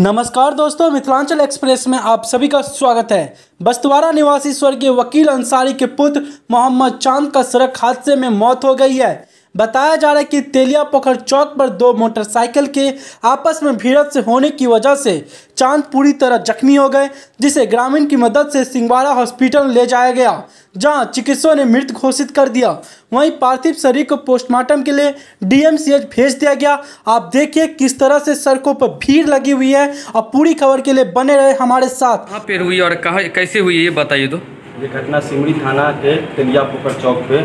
नमस्कार दोस्तों, मिथिलांचल एक्सप्रेस में आप सभी का स्वागत है। बस्तवारा निवासी स्वर्गीय वकील अंसारी के पुत्र मोहम्मद चांद का सड़क हादसे में मौत हो गई है। बताया जा रहा है कि तेलिया पोखर चौक पर दो मोटरसाइकिल के आपस में भिड़ंत से होने की वजह से चांद पूरी तरह जख्मी हो गए, जिसे ग्रामीण की मदद से सिंहवाड़ा हॉस्पिटल ले जाया गया, जहां चिकित्सकों ने मृत घोषित कर दिया। वहीं पार्थिव शरीर को पोस्टमार्टम के लिए डीएमसीएच भेज दिया गया। आप देखिए किस तरह से सड़कों पर भीड़ लगी हुई है। और पूरी खबर के लिए बने रहे हमारे साथ। कहां पर हुई और कैसे हुई ये बताइए। तो ये घटना सिमरी थाना के तेलिया पोखर चौक पे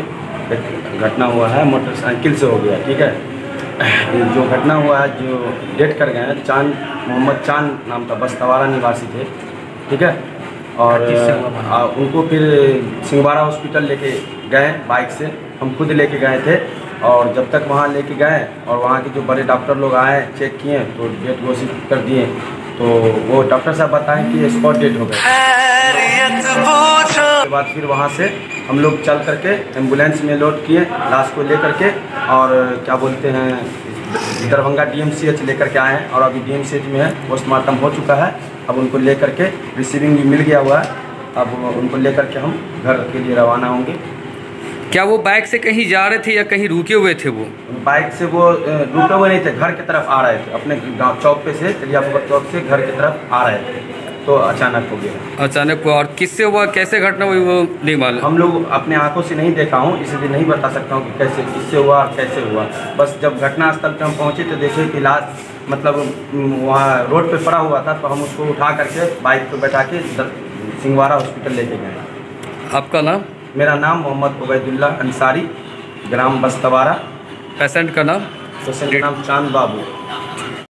घटना हुआ है, मोटरसाइकिल से हो गया। ठीक है, जो घटना हुआ है, जो डेट कर गए हैं, चांद मोहम्मद चांद नाम का बस्तवारा निवासी थे। ठीक है, और उनको फिर सिंहवाड़ा हॉस्पिटल लेके गए बाइक से, हम खुद लेके गए थे। और जब तक वहाँ लेके गए और वहाँ के जो बड़े डॉक्टर लोग आए, चेक किए तो डेट घोषित कर दिए। तो वो डॉक्टर साहब बताएं कि स्पॉट डेट हो गया। उसके बाद फिर वहाँ से हम लोग चल करके एम्बुलेंस में लोड किए, लाश को लेकर के और क्या बोलते हैं दरभंगा डीएमसीएच लेकर के आए हैं। और अभी डीएमसीएच में है, पोस्टमार्टम हो चुका है। अब उनको लेकर के रिसीविंग भी मिल गया हुआ है। अब उनको लेकर के हम घर के लिए रवाना होंगे। क्या वो बाइक से कहीं जा रहे थे या कहीं रुके हुए थे? वो बाइक से वो रुके हुए नहीं थे, घर की तरफ आ रहे थे। अपने गाँव चौक पे से, तेलिया पोखर चौक से घर की तरफ आ रहे थे तो अचानक हो गया। अचानक हुआ। और किससे हुआ, कैसे घटना हुई वो नहीं मालूम। हम लोग अपने आंखों से नहीं देखा हूँ, इसलिए नहीं बता सकता हूँ कि कैसे, किससे हुआ, कैसे हुआ। बस जब घटना स्थल पर हम पहुँचे तो देखे कि लाश मतलब वहाँ रोड पे पड़ा हुआ था। तो हम उसको उठा करके बाइक पे बैठा के सिंहवाड़ा हॉस्पिटल लेके गए। आपका नाम? मेरा नाम मोहम्मद उबैदुल्ला अंसारी, ग्राम बस्तवारा। पेशेंट का नाम? पेशेंट का नाम चांद बाबू।